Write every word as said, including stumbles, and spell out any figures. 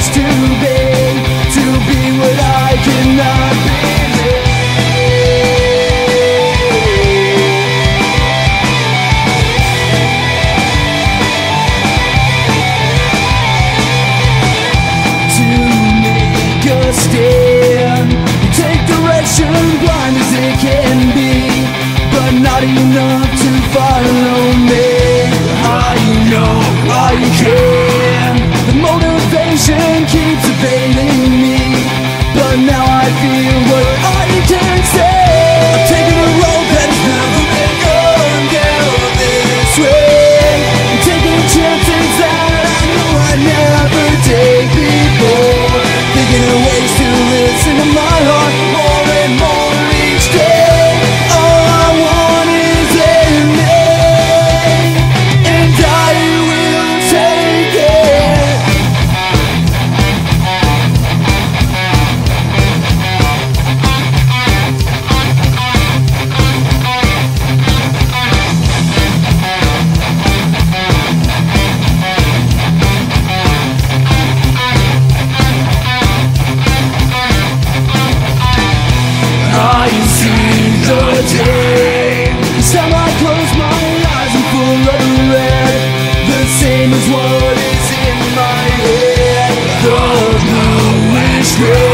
just too big to be what I cannot believe. To make a stand, you take direction blind as it can be, but not enough to follow me. I know I can. The motivation keeps evading me, but now I feel what I can say. I'm taking a road that's never been going down this way. I'm taking chances that I know I never take before. Thinking of ways to listen to my heart more and more each day. All I want is in me, and I will take it. I see the day. Each time I close my eyes, I'm full of red. The same as what is in my head. The blue is red.